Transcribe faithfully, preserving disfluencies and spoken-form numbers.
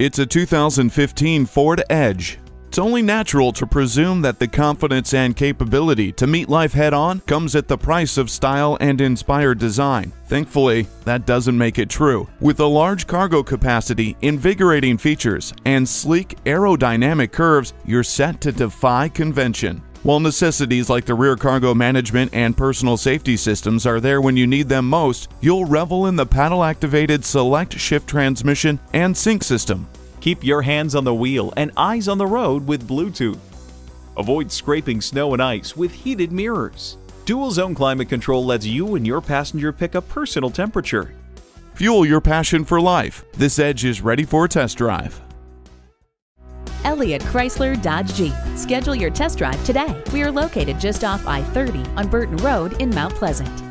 It's a two thousand fifteen Ford Edge. It's only natural to presume that the confidence and capability to meet life head-on comes at the price of style and inspired design. Thankfully, that doesn't make it true. With a large cargo capacity, invigorating features, and sleek aerodynamic curves, you're set to defy convention. While necessities like the rear cargo management and personal safety systems are there when you need them most, you'll revel in the paddle-activated select shift transmission and sync system. Keep your hands on the wheel and eyes on the road with Bluetooth. Avoid scraping snow and ice with heated mirrors. Dual zone climate control lets you and your passenger pick a personal temperature. Fuel your passion for life. This Edge is ready for a test drive. Elliott Chrysler Dodge Jeep. Schedule your test drive today. We are located just off I thirty on Burton Road in Mount Pleasant.